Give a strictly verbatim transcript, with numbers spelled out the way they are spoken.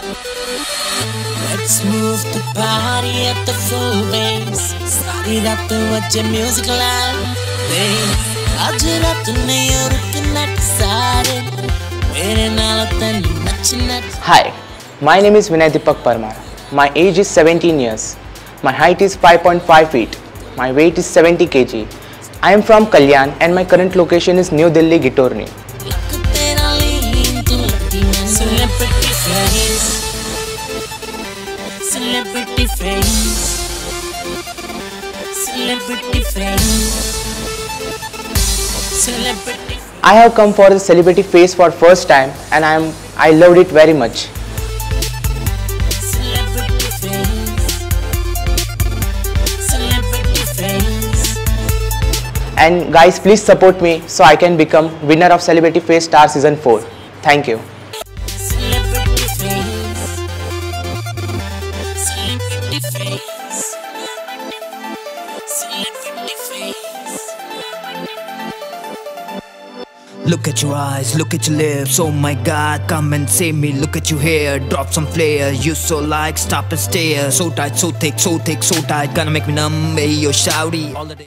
Let's move the party at the full bass. Started up to watch your music live. Aaj raat nahi rukna saare mere naal tan nachna. Hi, my name is Vinay Deepak Parmar. My age is seventeen years. My height is five point five feet. My weight is seventy kilograms. I am from Kalyan and my current location is New Delhi Gitorni. Celebrity Face, Celebrity Face, Celebrity Face. I have come for the Celebrity Face for first time and I am I loved it very much. And guys, please support me so I can become winner of Celebrity Face Star Season four. Thank you. Celebrity Face, Celebrity Face, Celebrity Face. Look at your eyes, look at your lips. Oh my God, come and save me. Look at you here, drop some flair. You so like, stop and stare. So tight, so thick, so thick, so tight. Gonna make me numb, hey yo shouty.